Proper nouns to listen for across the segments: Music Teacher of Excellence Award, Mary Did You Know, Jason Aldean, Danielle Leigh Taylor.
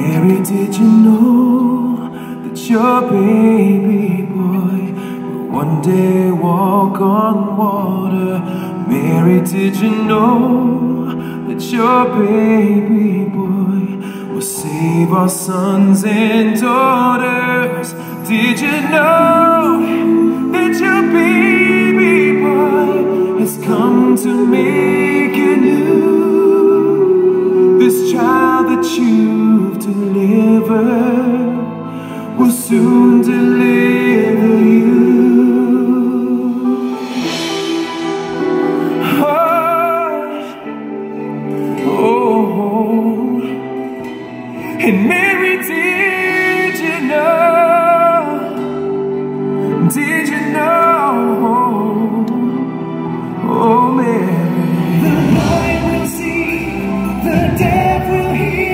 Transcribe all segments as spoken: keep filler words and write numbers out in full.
Mary, did you know that your baby boy will one day walk on water? Mary, did you know that your baby boy will save our sons and daughters? Did you know that your baby boy has come to make you new? This child that you deliver will soon deliver you. Oh, oh, and Mary, did you know? Did you know? Oh, Mary, the blind will see, the deaf will hear.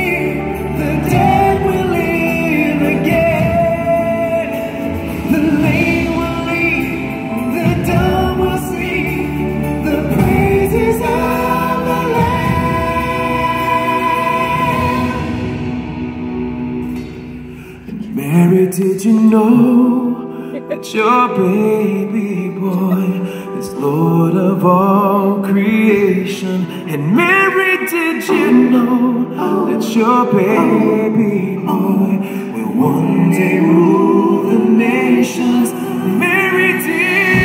Mary, did you know that your baby boy is Lord of all creation? And Mary, did you know that your baby boy will one day rule the nations? Mary, did